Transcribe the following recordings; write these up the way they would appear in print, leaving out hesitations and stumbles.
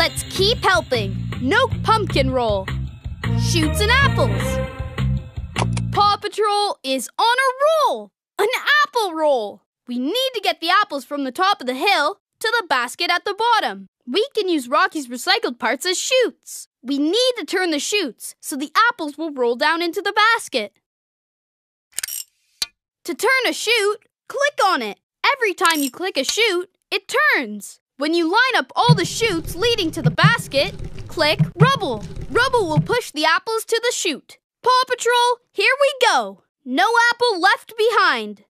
Let's keep helping. No pumpkin roll. Shoots and apples. Paw Patrol is on a roll. An apple roll. We need to get the apples from the top of the hill to the basket at the bottom. We can use Rocky's recycled parts as chutes. We need to turn the chutes so the apples will roll down into the basket. To turn a chute, click on it. Every time you click a chute, it turns. When you line up all the chutes leading to the basket, click Rubble. Rubble will push the apples to the chute. Paw Patrol, here we go. No apple left behind.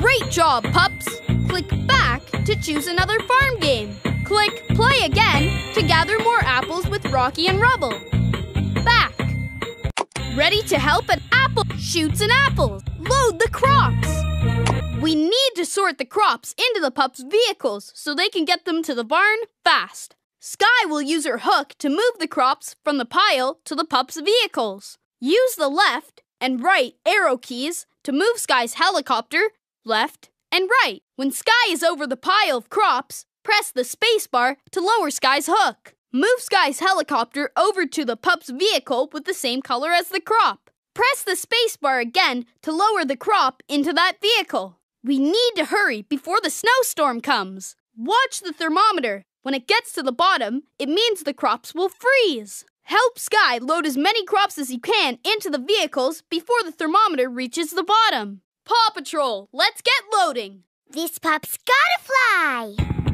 Great job, pups! Click back to choose another farm game. Click play again to gather more apples with Rocky and Rubble. Back. Ready to help an apple? Shoots and apples. Load the crops. We need to sort the crops into the pups' vehicles so they can get them to the barn fast. Skye will use her hook to move the crops from the pile to the pups' vehicles. Use the left and right arrow keys to move Skye's helicopter left and right. When Skye is over the pile of crops, press the spacebar to lower Skye's hook. Move Skye's helicopter over to the pup's vehicle with the same color as the crop. Press the spacebar again to lower the crop into that vehicle. We need to hurry before the snowstorm comes. Watch the thermometer. When it gets to the bottom, it means the crops will freeze. Help Skye load as many crops as you can into the vehicles before the thermometer reaches the bottom. Paw Patrol, let's get loading! This pup's gotta fly!